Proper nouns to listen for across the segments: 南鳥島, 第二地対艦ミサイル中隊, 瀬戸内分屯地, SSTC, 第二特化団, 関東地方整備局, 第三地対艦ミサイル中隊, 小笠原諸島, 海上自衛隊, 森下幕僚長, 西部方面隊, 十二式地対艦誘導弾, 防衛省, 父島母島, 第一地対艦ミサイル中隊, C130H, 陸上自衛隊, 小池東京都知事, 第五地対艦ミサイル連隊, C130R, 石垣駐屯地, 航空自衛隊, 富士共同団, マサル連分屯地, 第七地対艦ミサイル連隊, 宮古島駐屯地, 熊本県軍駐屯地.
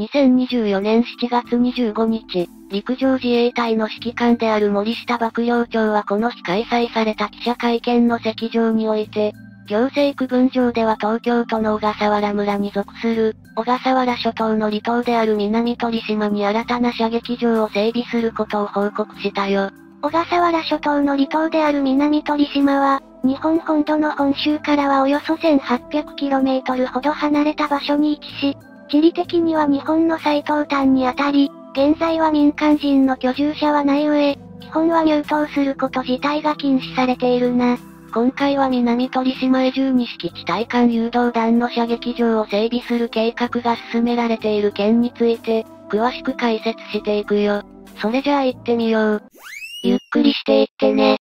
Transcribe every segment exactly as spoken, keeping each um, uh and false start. にせんにじゅうよねんしちがつにじゅうごにち、陸上自衛隊の指揮官である森下幕僚長はこの日開催された記者会見の席上において、行政区分上では東京都の小笠原村に属する、小笠原諸島の離島である南鳥島に新たな射撃場を整備することを報告したよ。小笠原諸島の離島である南鳥島は、日本本土の本州からはおよそ せんはっぴゃくキロメートル ほど離れた場所に位置し、地理的には日本の最東端にあたり、現在は民間人の居住者はない上、基本は入島すること自体が禁止されているな。今回は南鳥島へじゅうにしきち対艦誘導弾の射撃場を整備する計画が進められている件について、詳しく解説していくよ。それじゃあ行ってみよう。ゆっくりしていってね。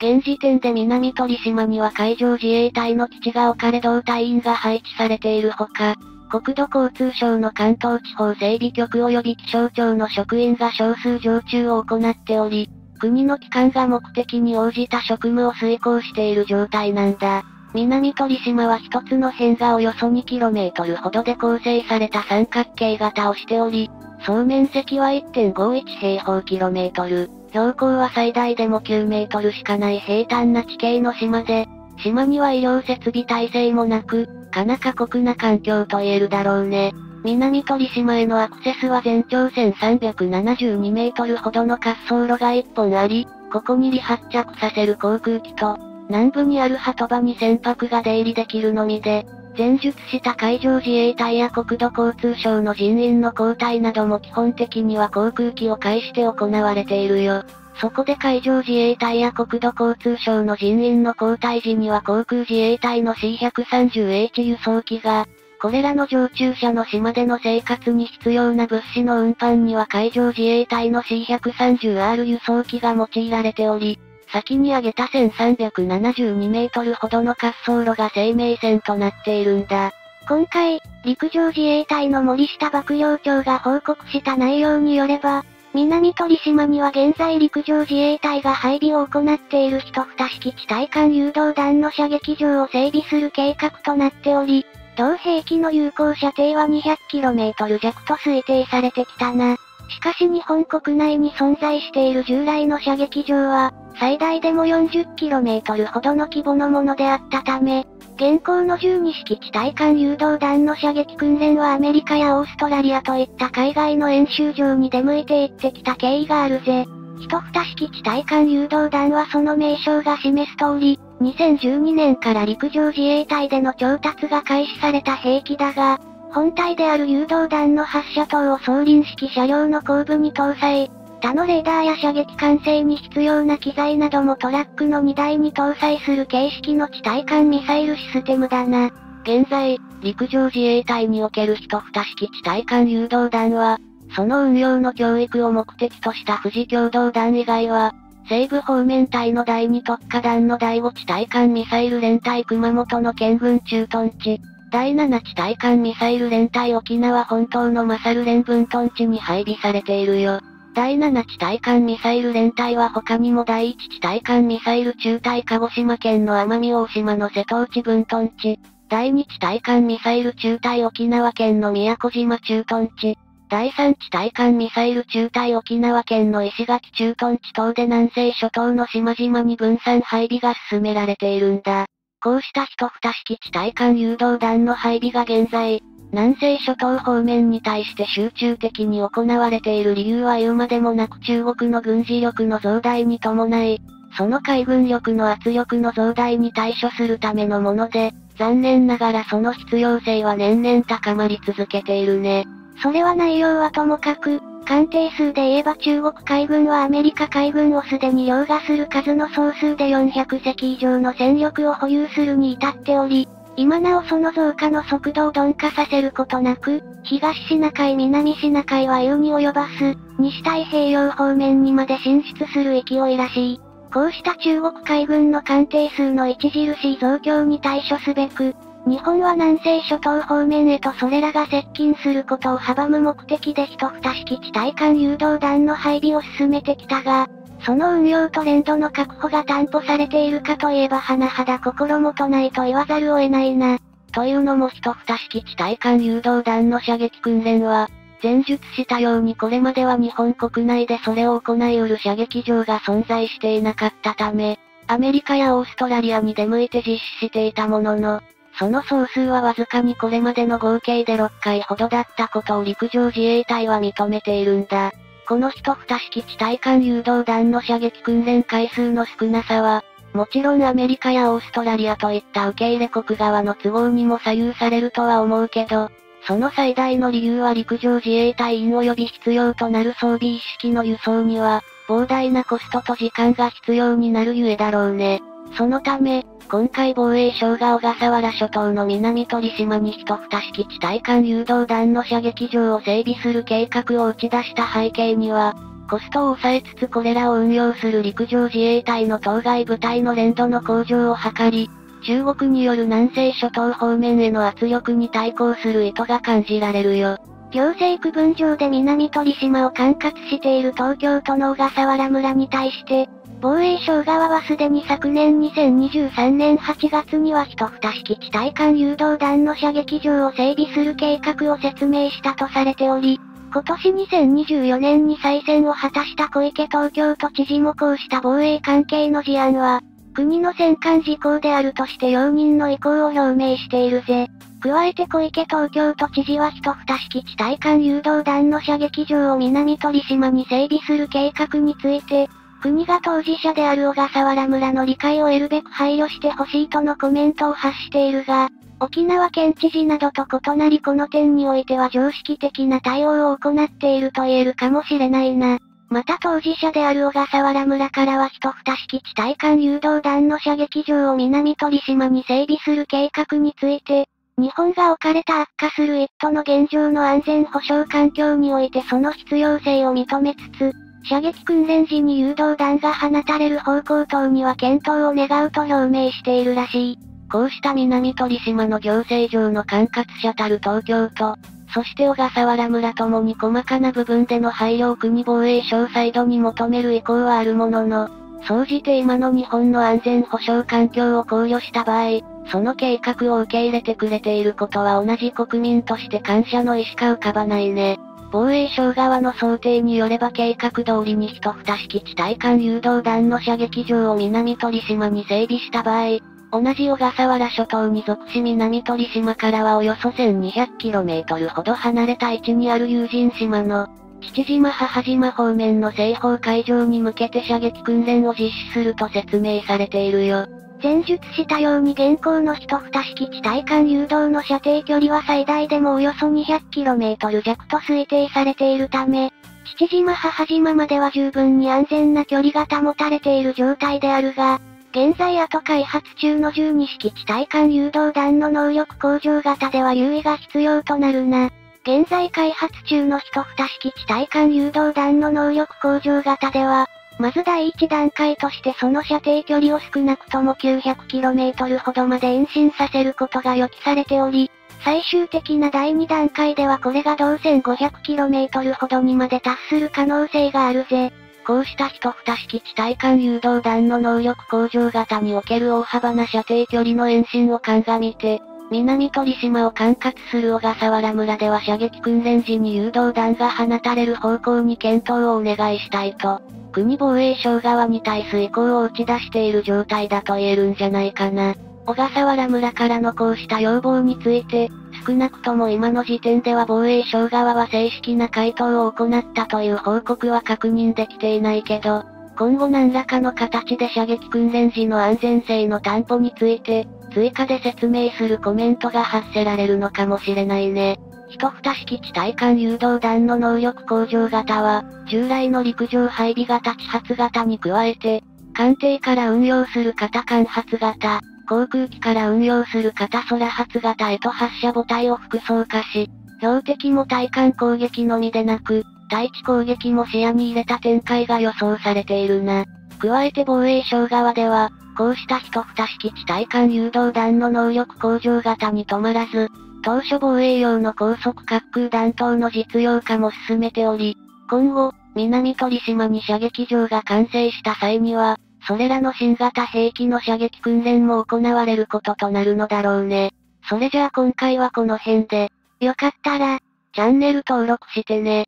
現時点で南鳥島には海上自衛隊の基地が置かれ同隊員が配置されているほか、国土交通省の関東地方整備局及び気象庁の職員が少数常駐を行っており、国の機関が目的に応じた職務を遂行している状態なんだ。南鳥島は一つの辺がおよそ にキロメートル ほどで構成された三角形型をしており、総面積は いってんごーいちへいほうキロメートル、標高は最大でもきゅうメートルしかない平坦な地形の島で、島には医療設備体制もなく、かな過酷な環境と言えるだろうね。南鳥島へのアクセスは全長せんさんびゃくななじゅうにメートルほどの滑走路がいっぽんあり、ここに離発着させる航空機と、南部にある波止場に船舶が出入りできるのみで、前述した海上自衛隊や国土交通省の人員の交代なども基本的には航空機を介して行われているよ。そこで海上自衛隊や国土交通省の人員の交代時には航空自衛隊の シーひゃくさんじゅうエイチ 輸送機が、これらの常駐者の島での生活に必要な物資の運搬には海上自衛隊の シーひゃくさんじゅうアール 輸送機が用いられており、先に上げたせんさんびゃくななじゅうにメートルほどの滑走路が生命線となっているんだ。今回、陸上自衛隊の森下幕僚長が報告した内容によれば、南鳥島には現在陸上自衛隊が配備を行っているひとにしきち対艦誘導弾の射撃場を整備する計画となっており、同兵器の有効射程は にひゃくキロメートル 弱と推定されてきたな。しかし日本国内に存在している従来の射撃場は、最大でも よんじゅっキロメートル ほどの規模のものであったため、現行のじゅうにしきち対艦誘導弾の射撃訓練はアメリカやオーストラリアといった海外の演習場に出向いて行ってきた経緯があるぜ。ひとにしきち対艦誘導弾はその名称が示す通り、にせんじゅうにねんから陸上自衛隊での調達が開始された兵器だが、本体である誘導弾の発射塔を装輪式車両の後部に搭載、他のレーダーや射撃管制に必要な機材などもトラックの荷台に搭載する形式の地対艦ミサイルシステムだな。現在、陸上自衛隊におけるひとにしきち対艦誘導弾は、その運用の教育を目的とした富士共同団以外は、西部方面隊のだいに特化団のだいご地対艦ミサイル連隊熊本の県軍駐屯地、だいなな地対艦ミサイル連隊沖縄本島のマサル連分屯地に配備されているよ。だいなな地対艦ミサイル連隊は他にもだいいち地対艦ミサイル中隊鹿児島県の奄美大島の瀬戸内分屯地、だいに地対艦ミサイル中隊沖縄県の宮古島駐屯地、だいさん地対艦ミサイル中隊沖縄県の石垣駐屯地等で南西諸島の島々に分散配備が進められているんだ。こうしたひとにしきち対艦誘導弾の配備が現在、南西諸島方面に対して集中的に行われている理由は言うまでもなく中国の軍事力の増大に伴い、その海軍力の圧力の増大に対処するためのもので、残念ながらその必要性は年々高まり続けているね。それは内容はともかく、艦艇数で言えば中国海軍はアメリカ海軍をすでに凌駕する数の総数でよんひゃくせき以上の戦力を保有するに至っており、今なおその増加の速度を鈍化させることなく、東シナ海南シナ海は優に及ばす、西太平洋方面にまで進出する勢いらしい。こうした中国海軍の艦艇数の著しい増強に対処すべく、日本は南西諸島方面へとそれらが接近することを阻む目的でひとにしきち対艦誘導弾の配備を進めてきたが、その運用と連動の確保が担保されているかといえば甚だ心もとないと言わざるを得ないな。というのも一二式地対艦誘導弾の射撃訓練は、前述したようにこれまでは日本国内でそれを行い得る射撃場が存在していなかったため、アメリカやオーストラリアに出向いて実施していたものの、その総数はわずかにこれまでの合計でろっかいほどだったことを陸上自衛隊は認めているんだ。この一二式地対艦誘導弾の射撃訓練回数の少なさは、もちろんアメリカやオーストラリアといった受け入れ国側の都合にも左右されるとは思うけど、その最大の理由は陸上自衛隊員及び必要となる装備一式の輸送には、膨大なコストと時間が必要になるゆえだろうね。そのため、今回防衛省が小笠原諸島の南鳥島に一二式地対艦誘導弾の射撃場を整備する計画を打ち出した背景には、コストを抑えつつこれらを運用する陸上自衛隊の当該部隊の練度の向上を図り、中国による南西諸島方面への圧力に対抗する意図が感じられるよ。行政区分上で南鳥島を管轄している東京都の小笠原村に対して、防衛省側はすでに昨年にせんにじゅうさんねんはちがつには一二式地対艦誘導弾の射撃場を整備する計画を説明したとされており、今年にせんにじゅうよねんに再選を果たした小池東京都知事もこうした防衛関係の事案は、国の戦艦事項であるとして容認の意向を表明しているぜ。加えて小池東京都知事は一二式地対艦誘導弾の射撃場を南鳥島に整備する計画について、国が当事者である小笠原村の理解を得るべく配慮してほしいとのコメントを発しているが、沖縄県知事などと異なりこの点においては常識的な対応を行っていると言えるかもしれないな。また当事者である小笠原村からは一二式地対艦誘導弾の射撃場を南鳥島に整備する計画について、日本が置かれた悪化する一途の現状の安全保障環境においてその必要性を認めつつ、射撃訓練時に誘導弾が放たれる方向等には検討を願うと表明しているらしい。こうした南鳥島の行政上の管轄者たる東京都、そして小笠原村ともに細かな部分での配慮を国防衛省サイドに求める意向はあるものの、総じて今の日本の安全保障環境を考慮した場合、その計画を受け入れてくれていることは同じ国民として感謝の意しか浮かばないね。防衛省側の想定によれば計画通りに一二式地対艦誘導弾の射撃場を南鳥島に整備した場合、同じ小笠原諸島に属し南鳥島からはおよそ せんにひゃくキロメートル ほど離れた位置にある友人島の父島母島方面の西方海上に向けて射撃訓練を実施すると説明されているよ。前述したように現行の一二式地対艦誘導の射程距離は最大でもおよそ にひゃくキロメートル 弱と推定されているため、父島母島までは十分に安全な距離が保たれている状態であるが、現在後開発中のじゅうに式地対艦誘導弾の能力向上型では留意が必要となるな。現在開発中の一二式地対艦誘導弾の能力向上型では、まず第一段階としてその射程距離を少なくとも きゅうひゃくキロメートル ほどまで延伸させることが予期されており、最終的な第二段階ではこれが同 せんごひゃくキロメートル ほどにまで達する可能性があるぜ。こうした一二式地対艦誘導弾の能力向上型における大幅な射程距離の延伸を鑑みて、南鳥島を管轄する小笠原村では射撃訓練時に誘導弾が放たれる方向に検討をお願いしたいと、国防衛省側に対する意向を打ち出している状態だと言えるんじゃないかな。小笠原村からのこうした要望について、少なくとも今の時点では防衛省側は正式な回答を行ったという報告は確認できていないけど、今後何らかの形で射撃訓練時の安全性の担保について、追加で説明するコメントが発せられるのかもしれないね。一二式地対艦誘導弾の能力向上型は、従来の陸上配備型地発型に加えて、艦艇から運用する型艦発型、航空機から運用する型空発型へと発射母体を複装化し、標的も対艦攻撃のみでなく、対地攻撃も視野に入れた展開が予想されているな。加えて防衛省側では、こうした一二式地対艦誘導弾の能力向上型に止まらず、当初防衛用の高速滑空弾頭の実用化も進めており、今後、南鳥島に射撃場が完成した際には、それらの新型兵器の射撃訓練も行われることとなるのだろうね。それじゃあ今回はこの辺で、よかったら、チャンネル登録してね。